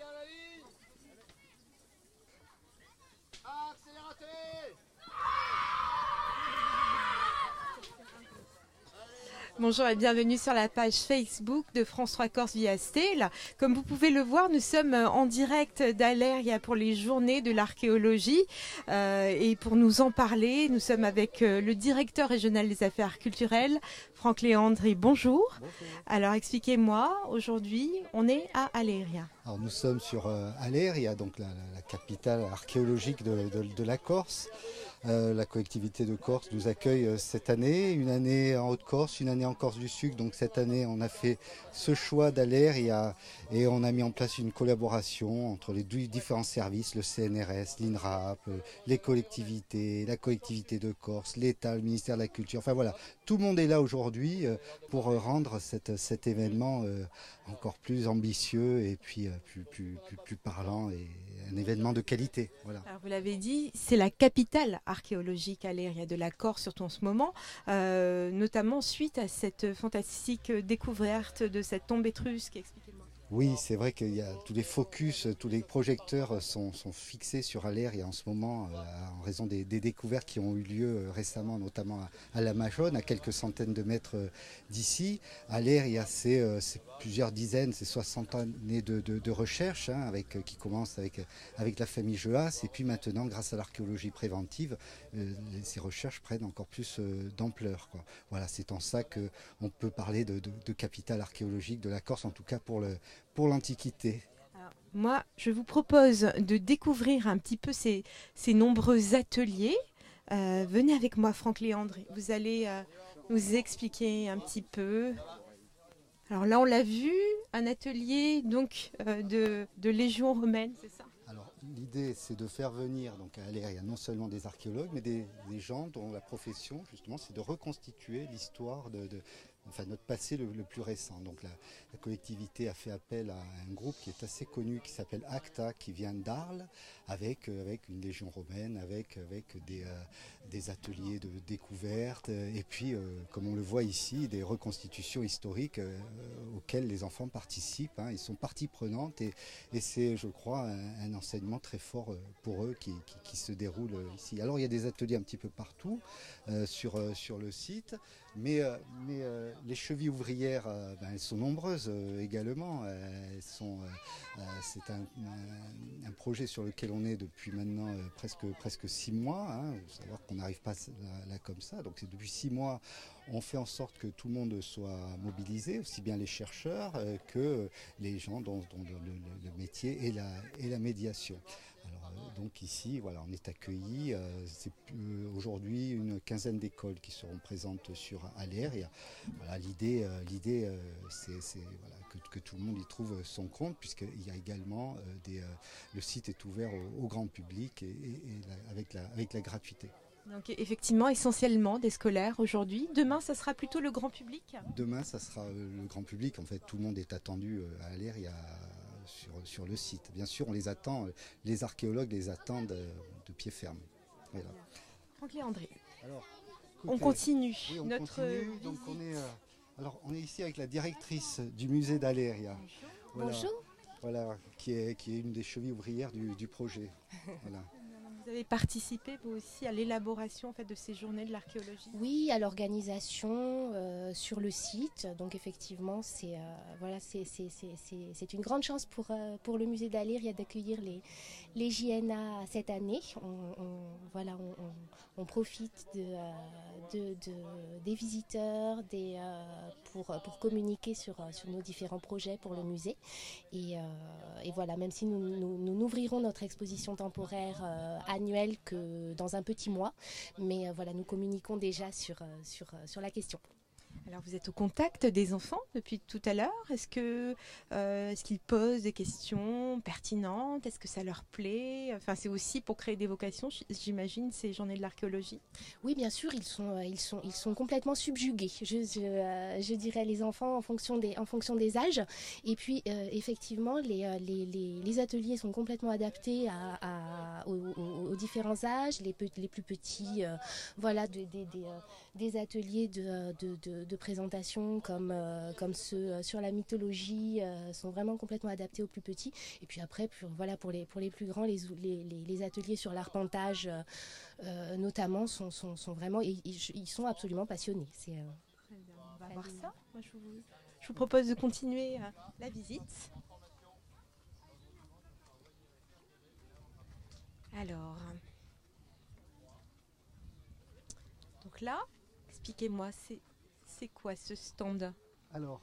Attrapé à la ligne. Accélérez. Bonjour et bienvenue sur la page Facebook de France 3 Corse Via Stella. Comme vous pouvez le voir, nous sommes en direct d'Aléria pour les journées de l'archéologie. Et pour nous en parler, nous sommes avec le directeur régional des affaires culturelles, Franck Léandri. Bonjour. Bonjour. Alors expliquez-moi, aujourd'hui, on est à Aléria. Alors nous sommes sur Aléria, donc la capitale archéologique de la Corse. La collectivité de Corse nous accueille cette année, une année en Haute-Corse, une année en Corse du Sud. Donc cette année, on a fait ce choix d'Aléria et on a mis en place une collaboration entre les différents services, le CNRS, l'INRAP, les collectivités, la collectivité de Corse, l'État, le ministère de la Culture. Enfin voilà, tout le monde est là aujourd'hui pour rendre cet événement encore plus ambitieux et puis plus parlant et un événement de qualité. Voilà. Alors vous l'avez dit, c'est la capitale archéologique Aléria de la Corse, surtout en ce moment, notamment suite à cette fantastique découverte de cette tombe étrusque. Expliquez-moi. Oui, c'est vrai qu'il y a tous les focus, tous les projecteurs sont fixés sur Aléria en ce moment en raison des découvertes qui ont eu lieu récemment, notamment à la Majone, à quelques centaines de mètres d'ici. Aléria, c'est plusieurs dizaines, c'est 60 années de recherche hein, qui commence avec la famille Joas. Et puis maintenant, grâce à l'archéologie préventive, ces recherches prennent encore plus d'ampleur. Voilà, c'est en ça qu'on peut parler de capitale archéologique de la Corse, en tout cas pour l'Antiquité. Moi, je vous propose de découvrir un petit peu ces nombreux ateliers. Venez avec moi, Franck Léandri. Vous allez nous expliquer un petit peu. Alors là, on l'a vu, un atelier donc de légion romaine, c'est ça? Alors l'idée, c'est de faire venir donc à Aléria non seulement des archéologues, mais des gens dont la profession, justement, c'est de reconstituer l'histoire enfin notre passé le plus récent. Donc la collectivité a fait appel à un groupe qui est assez connu, qui s'appelle ACTA, qui vient d'Arles, avec une légion romaine, avec des ateliers de découverte, et puis, comme on le voit ici, des reconstitutions historiques auxquelles les enfants participent. Hein, ils sont partie prenante, et c'est, je crois, un enseignement très fort pour eux qui se déroule ici. Alors il y a des ateliers un petit peu partout sur le site, mais les chevilles ouvrières, elles sont nombreuses également. C'est un projet sur lequel on est depuis maintenant presque 6 mois. Hein. Il faut savoir qu'on n'arrive pas là comme ça. Donc c'est depuis 6 mois, on fait en sorte que tout le monde soit mobilisé, aussi bien les chercheurs que les gens dont le métier est la médiation. Donc ici, voilà, on est accueillis. C'est aujourd'hui une quinzaine d'écoles qui seront présentes sur Aléria. Voilà, l'idée, c'est voilà, que tout le monde y trouve son compte, puisqu'il y a également le site est ouvert au grand public et avec la gratuité. Donc effectivement, essentiellement des scolaires aujourd'hui. Demain, ça sera plutôt le grand public. Demain, ça sera le grand public. En fait, tout le monde est attendu à Aléria. Sur le site. Bien sûr, on les attend, les archéologues les attendent de pied ferme. Voilà. Franck Léandri, on continue. Oui, on continue. Donc on est ici avec la directrice du musée d'Aléria. Voilà. Bonjour. Voilà, qui est une des chevilles ouvrières du projet. Voilà. Vous avez participé, vous aussi, à l'élaboration en fait, de ces journées de l'archéologie? Oui, à l'organisation sur le site. Donc effectivement, c'est voilà, une grande chance pour le musée d'Aléria d'accueillir les JNA cette année. On profite des visiteurs pour communiquer sur nos différents projets pour le musée. Et voilà, même si nous n'ouvrirons notre exposition temporaire annuel que dans un petit mois, mais voilà, nous communiquons déjà sur la question. Alors vous êtes au contact des enfants depuis tout à l'heure, est-ce qu'ils posent des questions pertinentes, est-ce que ça leur plaît? Enfin c'est aussi pour créer des vocations, j'imagine, ces journées de l'archéologie. Oui bien sûr, ils sont complètement subjugués, je dirais, les enfants en fonction des âges, et puis effectivement les ateliers sont complètement adaptés aux différents âges, les plus petits, voilà, des ateliers de de présentation comme ceux sur la mythologie sont vraiment complètement adaptés aux plus petits. Et puis après, voilà, pour les plus grands, les ateliers sur l'arpentage notamment sont vraiment, ils sont absolument passionnés. C'est très bien. On va voir ça. Moi, je vous propose de continuer la visite. Alors, donc là, expliquez-moi, c'est quoi ce stand? Alors,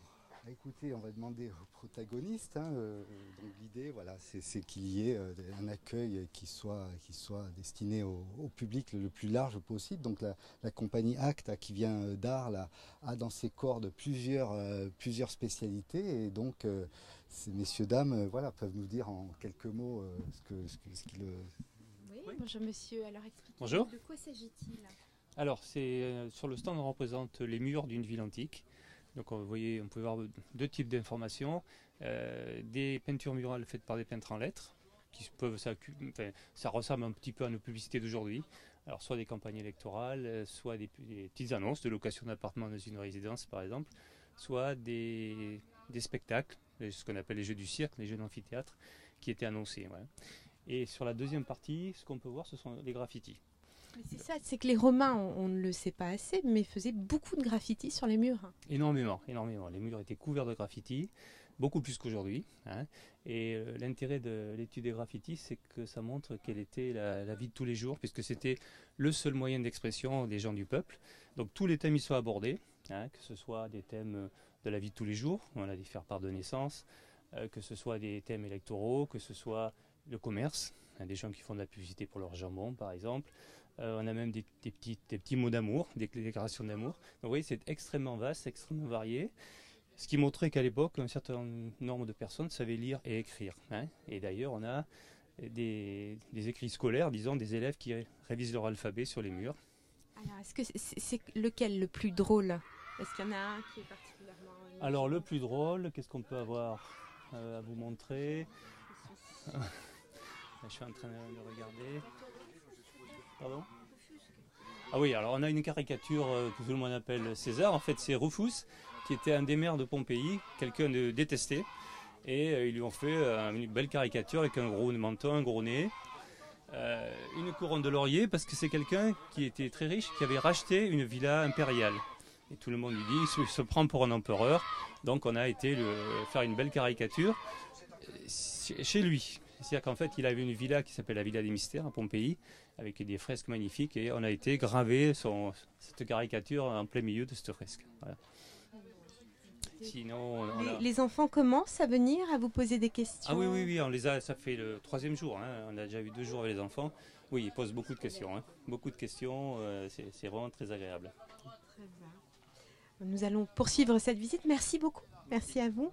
écoutez, on va demander aux protagonistes. Hein, donc l'idée, voilà, c'est qu'il y ait un accueil qui soit destiné au public le plus large possible. Donc la compagnie ACTA, qui vient d'Arles, a dans ses cordes plusieurs spécialités, et donc ces messieurs dames, voilà, peuvent nous dire en quelques mots ce qu'ils. Oui, bonjour monsieur. Alors expliquez-nous de quoi s'agit-il? Alors, sur le stand, on représente les murs d'une ville antique. Donc, vous voyez, on peut voir deux types d'informations. Des peintures murales faites par des peintres en lettres, qui peuvent, ça ressemble un petit peu à nos publicités d'aujourd'hui. Alors, soit des campagnes électorales, soit des petites annonces de location d'appartements dans une résidence, par exemple, soit des spectacles, ce qu'on appelle les jeux du cirque, les jeux d'amphithéâtre, qui étaient annoncés. Ouais. Et sur la deuxième partie, ce qu'on peut voir, ce sont les graffitis. C'est ça, c'est que les Romains, on ne le sait pas assez, mais faisaient beaucoup de graffitis sur les murs. Énormément, énormément. Les murs étaient couverts de graffitis, beaucoup plus qu'aujourd'hui. Hein. Et l'intérêt de l'étude des graffitis, c'est que ça montre quelle était la vie de tous les jours, puisque c'était le seul moyen d'expression des gens du peuple. Donc tous les thèmes y sont abordés, hein, que ce soit des thèmes de la vie de tous les jours, on a des faire-part de naissance, que ce soit des thèmes électoraux, que ce soit le commerce, hein, des gens qui font de la publicité pour leur jambon, par exemple. On a même des petits mots d'amour, des déclarations d'amour. Donc vous voyez, c'est extrêmement vaste, extrêmement varié. Ce qui montrait qu'à l'époque, un certain nombre de personnes savaient lire et écrire. Hein. Et d'ailleurs, on a des écrits scolaires, disons, des élèves qui révisent leur alphabet sur les murs. Alors, est-ce que c'est lequel le plus drôle? Est-ce qu'il y en a un qui est particulièrement... Alors, le plus drôle, qu'est-ce qu'on peut avoir à vous montrer? Là, je suis en train de regarder... Pardon? Ah oui, alors on a une caricature que tout le monde appelle César. En fait, c'est Rufus, qui était un des maires de Pompéi, quelqu'un de détesté. Et ils lui ont fait une belle caricature avec un gros menton, un gros nez, une couronne de laurier, parce que c'est quelqu'un qui était très riche, qui avait racheté une villa impériale. Et tout le monde lui dit, il se prend pour un empereur. Donc on a été faire une belle caricature chez lui. C'est-à-dire qu'en fait, il avait une villa qui s'appelle la Villa des Mystères à Pompéi, avec des fresques magnifiques, et on a été gravé cette caricature en plein milieu de cette fresque. Voilà. Sinon, les enfants commencent à venir, à vous poser des questions? Ah oui, oui, oui, on les a, ça fait le troisième jour, hein, on a déjà eu 2 jours avec les enfants. Oui, ils posent beaucoup de questions, hein, beaucoup de questions, c'est vraiment très agréable. Très bien. Nous allons poursuivre cette visite, merci beaucoup, merci à vous.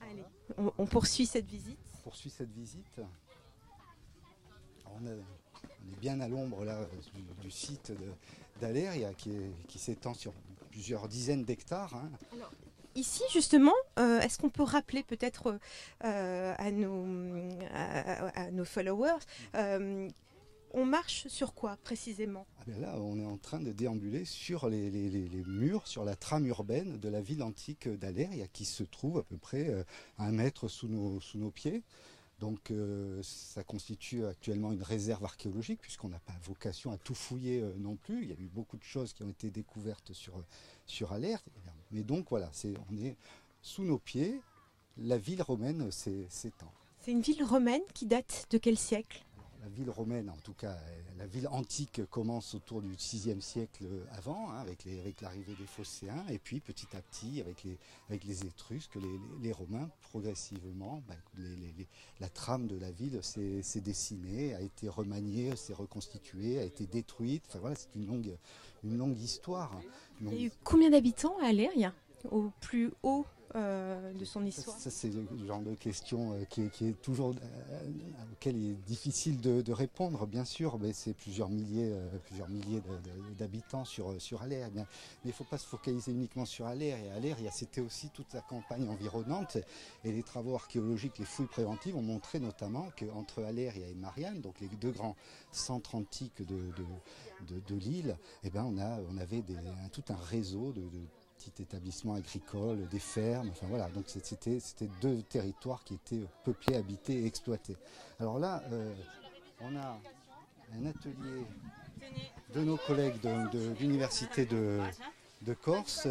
Allez, on poursuit cette visite. On poursuit cette visite. Alors on est bien à l'ombre là du site d'Aléria qui s'étend sur plusieurs dizaines d'hectares. Hein. Ici justement, est-ce qu'on peut rappeler peut-être à nos followers on marche sur quoi précisément? Ah ben là, on est en train de déambuler sur les murs, sur la trame urbaine de la ville antique d'Aléria, qui se trouve à peu près 1 mètre sous nos pieds. Donc ça constitue actuellement une réserve archéologique, puisqu'on n'a pas vocation à tout fouiller non plus. Il y a eu beaucoup de choses qui ont été découvertes sur Aléria. Mais donc voilà, on est sous nos pieds, la ville romaine s'étend. C'est une ville romaine qui date de quel siècle? La ville romaine, en tout cas, la ville antique commence autour du 6e siècle avant, hein, avec l'arrivée des Phocéens, et puis petit à petit, avec les Étrusques, les Romains, progressivement, bah, la trame de la ville s'est dessinée, a été remaniée, s'est reconstituée, a été détruite. Enfin voilà, c'est une longue histoire. Il y a eu combien d'habitants à Aléria, au plus haut de son histoire? C'est le genre de question qui est toujours auquel il est difficile de répondre, bien sûr. Mais c'est plusieurs milliers d'habitants sur Aléria. Mais il ne faut pas se focaliser uniquement sur Aléria. Et Aléria, c'était aussi toute la campagne environnante. Et les travaux archéologiques, les fouilles préventives ont montré notamment qu'entre Aléria et Marianne, donc les deux grands centres antiques de l'île, eh ben on avait tout un réseau de petits établissements agricoles, des fermes, enfin voilà. Donc c'était deux territoires qui étaient peuplés, habités et exploités. Alors là, on a un atelier de nos collègues de l'Université de Corse,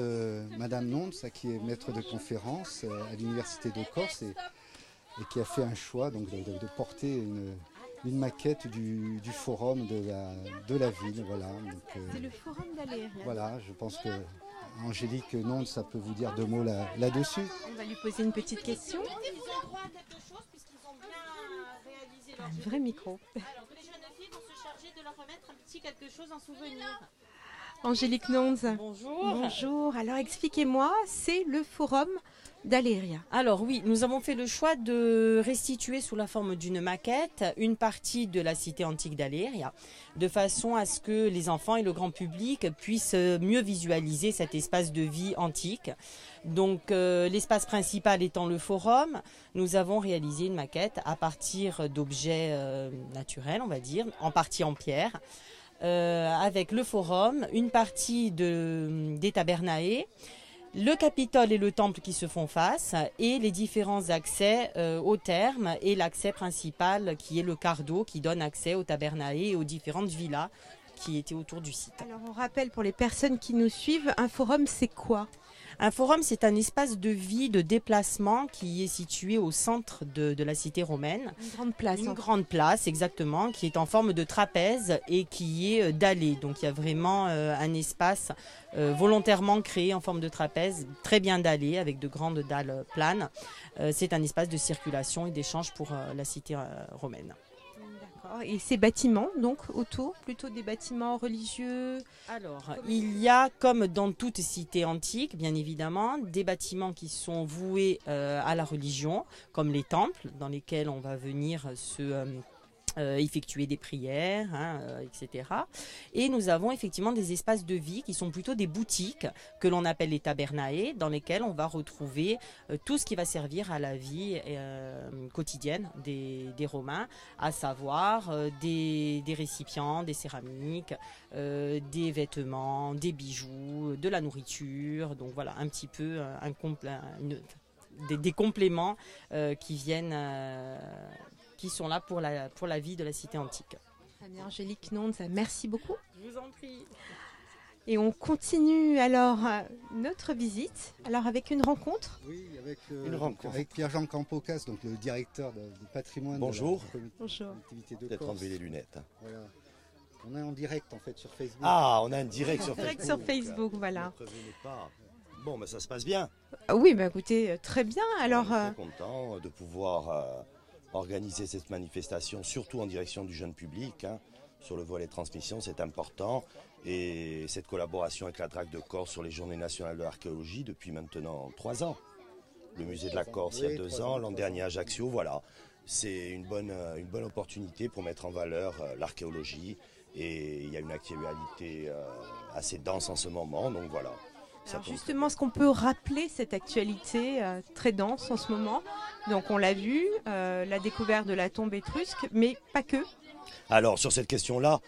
Madame Nonce, qui est maître de conférence à l'Université de Corse et qui a fait un choix donc de porter une maquette du forum de la ville. Voilà. C'est le forum d'Aléria. Voilà, je pense que Angélique Nonce, ça peut vous dire deux mots là-dessus. On va lui poser une petite question. Un vrai micro. Alors que les jeunes filles vont se charger de leur remettre un petit quelque chose en souvenir. Angélique Nonce. Bonjour. Bonjour. Alors expliquez-moi, c'est le forum d'Aléria. Alors oui, nous avons fait le choix de restituer sous la forme d'une maquette une partie de la cité antique d'Aléria, de façon à ce que les enfants et le grand public puissent mieux visualiser cet espace de vie antique. Donc l'espace principal étant le forum, nous avons réalisé une maquette à partir d'objets naturels, on va dire, en partie en pierre. Avec le forum, une partie des Tabernae, le Capitole et le Temple qui se font face, et les différents accès aux thermes, et l'accès principal qui est le cardo qui donne accès aux Tabernae et aux différentes villas qui étaient autour du site. Alors on rappelle pour les personnes qui nous suivent, un forum c'est quoi ? Un forum, c'est un espace de vie, de déplacement qui est situé au centre de la cité romaine. Une grande place. Une grande place, exactement, qui est en forme de trapèze et qui est dallée. Donc il y a vraiment un espace volontairement créé en forme de trapèze, très bien dallé, avec de grandes dalles planes. C'est un espace de circulation et d'échange pour la cité romaine. Et ces bâtiments, donc, autour, plutôt des bâtiments religieux? Alors, il y a, comme dans toute cité antique, bien évidemment, des bâtiments qui sont voués à la religion, comme les temples, dans lesquels on va venir se... effectuer des prières, etc. Et nous avons effectivement des espaces de vie qui sont plutôt des boutiques que l'on appelle les tabernae, dans lesquelles on va retrouver tout ce qui va servir à la vie quotidienne des Romains, à savoir des récipients, des céramiques, des vêtements, des bijoux, de la nourriture. Donc voilà, un petit peu des compléments qui viennent... qui sont là pour la vie de la cité antique. Angélique Nonce, merci beaucoup. Je vous en prie. Et on continue alors notre visite, alors avec une rencontre. Oui, avec Pierre-Jean Campocas, donc le directeur du patrimoine. Bonjour. Bonjour. Peut-être enlever les lunettes. Voilà. On est en direct en fait sur Facebook. Ah, on a un direct sur Facebook. Direct sur Facebook, voilà. Bon, mais ça se passe bien. Oui, bah écoutez, très bien. Alors. On est très content de pouvoir. Organiser cette manifestation, surtout en direction du jeune public, sur le volet transmission, c'est important. Et cette collaboration avec la DRAC de Corse sur les Journées nationales de l'archéologie depuis maintenant 3 ans. Le musée de la Corse il y a 2 ans, l'an dernier Ajaccio, voilà. C'est une bonne opportunité pour mettre en valeur l'archéologie. Et il y a une actualité assez dense en ce moment, donc voilà. Alors justement, est-ce qu'on peut rappeler cette actualité très dense en ce moment? Donc on l'a vu, la découverte de la tombe étrusque, mais pas que. Alors sur cette question-là,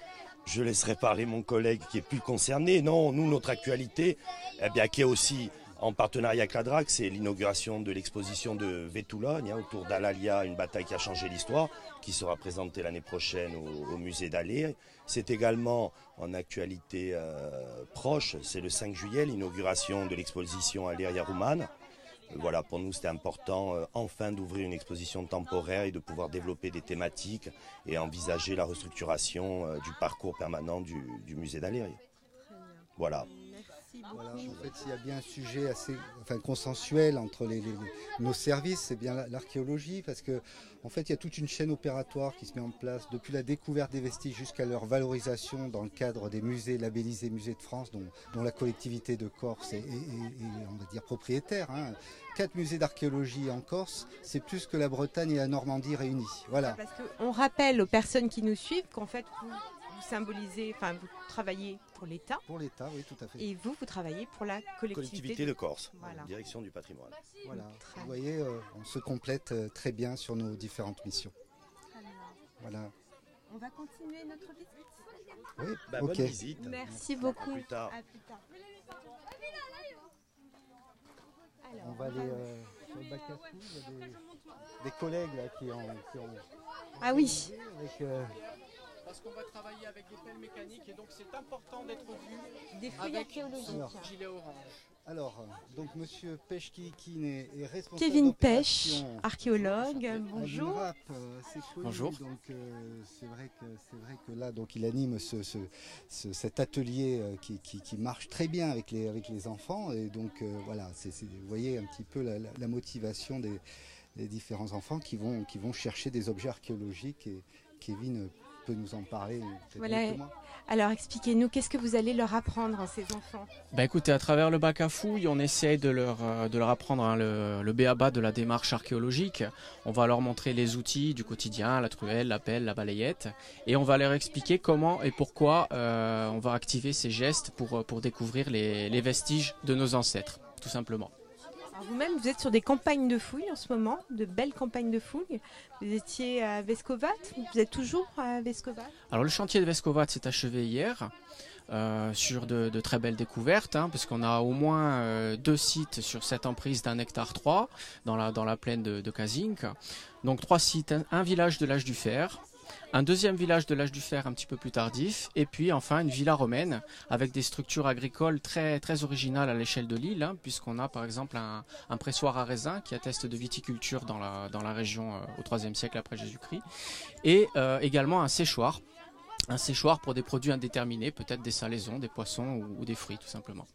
je laisserai parler mon collègue qui est plus concerné. Non, nous, notre actualité, eh bien, qui est aussi en partenariat avec la DRAC, c'est l'inauguration de l'exposition de Vétoulogne autour d'Alalia, une bataille qui a changé l'histoire, qui sera présentée l'année prochaine au musée d'Aléria. C'est également en actualité proche, c'est le 5 juillet, l'inauguration de l'exposition Aléria Roumane. Voilà, pour nous c'était important enfin d'ouvrir une exposition temporaire et de pouvoir développer des thématiques et envisager la restructuration du parcours permanent du musée d'Aléria. Voilà. Voilà, en fait, il y a bien un sujet assez consensuel entre nos services, c'est bien l'archéologie, parce que en fait, il y a toute une chaîne opératoire qui se met en place depuis la découverte des vestiges jusqu'à leur valorisation dans le cadre des musées labellisés Musée de France, dont la collectivité de Corse est on va dire propriétaire. Hein. 4 musées d'archéologie en Corse, c'est plus que la Bretagne et la Normandie réunies. Voilà. Parce qu'on rappelle aux personnes qui nous suivent qu'en fait, vous symbolisez, vous travaillez pour l'État. Pour l'État, oui, tout à fait. Et vous, vous travaillez pour la collectivité de Corse, voilà. Direction du patrimoine. Voilà. Vous voyez, on se complète très bien sur nos différentes missions. Voilà. On va continuer notre visite. Oui, bah, okay. Bonne visite. Merci beaucoup. À plus tard. À plus tard. Alors, on va aller sur le bac à sous, il y a des collègues là, qui ont ah oui. Avec, parce qu'on va travailler avec des pelles mécaniques et donc c'est important d'être vu des fouilles archéologiques. Alors, gilet orange. Alors, donc monsieur Pêche qui est responsable. Kevin Pêche, archéologue, bonjour. Bonjour. Donc c'est vrai que là donc il anime cet atelier qui marche très bien avec les enfants et donc voilà, vous voyez un petit peu la motivation des différents enfants qui vont chercher des objets archéologiques et Kevin peut nous en parler. Voilà. Alors expliquez-nous, qu'est-ce que vous allez leur apprendre à ces enfants? Ben écoutez, à travers le bac à fouilles, on essaie de leur apprendre hein, le b.a.-ba de la démarche archéologique. On va leur montrer les outils du quotidien, la truelle, la pelle, la balayette, et on va leur expliquer comment et pourquoi on va activer ces gestes pour découvrir les vestiges de nos ancêtres, tout simplement. Vous-même, vous êtes sur des campagnes de fouilles en ce moment, de belles campagnes de fouilles. Vous étiez à Vescovat, vous êtes toujours à Vescovat? Alors le chantier de Vescovat s'est achevé hier sur de très belles découvertes, hein, parce qu'on a au moins 2 sites sur 7 emprises d'1,3 hectare dans la plaine de Kazinka. Donc 3 sites, un village de l'âge du fer, un deuxième village de l'âge du fer un petit peu plus tardif, et puis enfin une villa romaine avec des structures agricoles très, très originales à l'échelle de l'île, hein, puisqu'on a par exemple un pressoir à raisin qui atteste de viticulture dans la région au IIIe siècle après Jésus-Christ, et également un séchoir pour des produits indéterminés, peut-être des salaisons, des poissons ou des fruits tout simplement.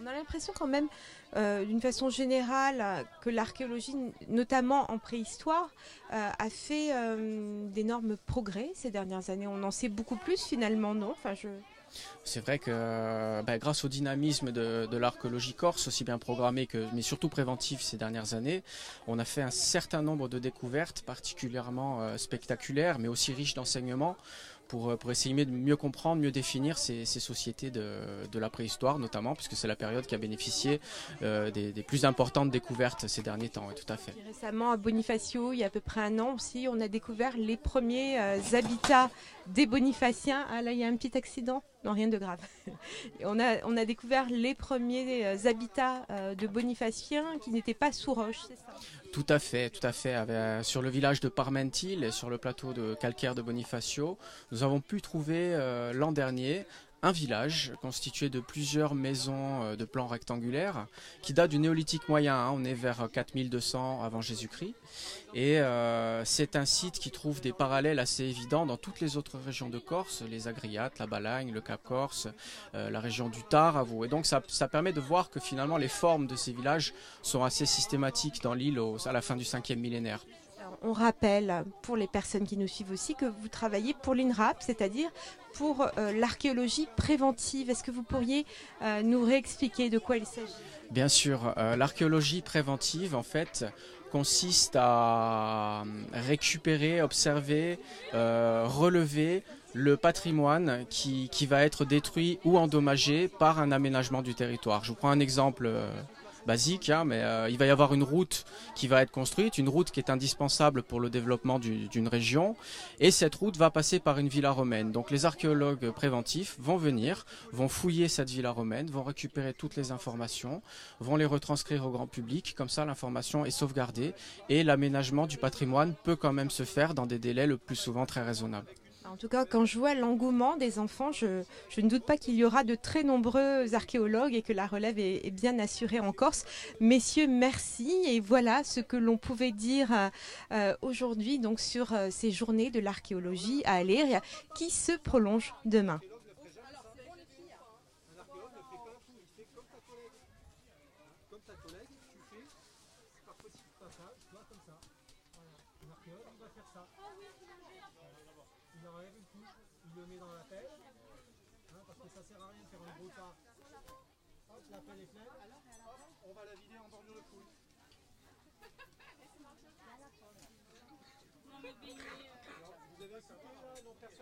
On a l'impression quand même, d'une façon générale, que l'archéologie, notamment en préhistoire, a fait d'énormes progrès ces dernières années. On en sait beaucoup plus finalement, non? C'est vrai que bah, grâce au dynamisme de l'archéologie corse, aussi bien programmée que, mais surtout préventive ces dernières années, on a fait un certain nombre de découvertes particulièrement spectaculaires, mais aussi riches d'enseignements pour essayer de mieux comprendre, mieux définir ces sociétés de la préhistoire notamment, puisque c'est la période qui a bénéficié des plus importantes découvertes ces derniers temps, oui, tout à fait. Récemment à Bonifacio, il y a à peu près 1 an aussi, on a découvert les premiers habitats des Bonifaciens. Ah là, il y a un petit accident. Non, rien de grave. On a découvert les premiers habitats de Bonifaciens qui n'étaient pas sous roche, c'est ça? Tout à fait. Sur le village de Parmentil et sur le plateau de calcaire de Bonifacio, nous avons pu trouver l'an dernier un village constitué de plusieurs maisons de plan rectangulaire qui date du néolithique moyen, hein, on est vers 4200 avant Jésus-Christ. Et c'est un site qui trouve des parallèles assez évidents dans toutes les autres régions de Corse, les Agriates, la Balagne, le Cap Corse, la région du Taravo. Et donc ça permet de voir que finalement les formes de ces villages sont assez systématiques dans l'île à la fin du 5e millénaire. On rappelle pour les personnes qui nous suivent aussi que vous travaillez pour l'INRAP, c'est-à-dire pour l'archéologie préventive. Est-ce que vous pourriez nous réexpliquer de quoi il s'agit? Bien sûr, l'archéologie préventive en fait consiste à récupérer, observer, relever le patrimoine qui va être détruit ou endommagé par un aménagement du territoire. Je vous prends un exemple basique, hein, mais il va y avoir une route qui va être construite, une route qui est indispensable pour le développement d'une région, et cette route va passer par une villa romaine. Donc les archéologues préventifs vont venir, vont fouiller cette villa romaine, vont récupérer toutes les informations, vont les retranscrire au grand public, comme ça l'information est sauvegardée et l'aménagement du patrimoine peut quand même se faire dans des délais le plus souvent très raisonnables. En tout cas, quand je vois l'engouement des enfants, je ne doute pas qu'il y aura de très nombreux archéologues et que la relève est bien assurée en Corse. Messieurs, merci. Et voilà ce que l'on pouvait dire aujourd'hui donc sur ces journées de l'archéologie à Aléria qui se prolongent demain. il le met dans la pelle, hein, parce que ça sert à rien de faire un gros tas. Hop, la pelle est pleine, hop, on va la vider en bordure de poule. Vous avez ça, non, personne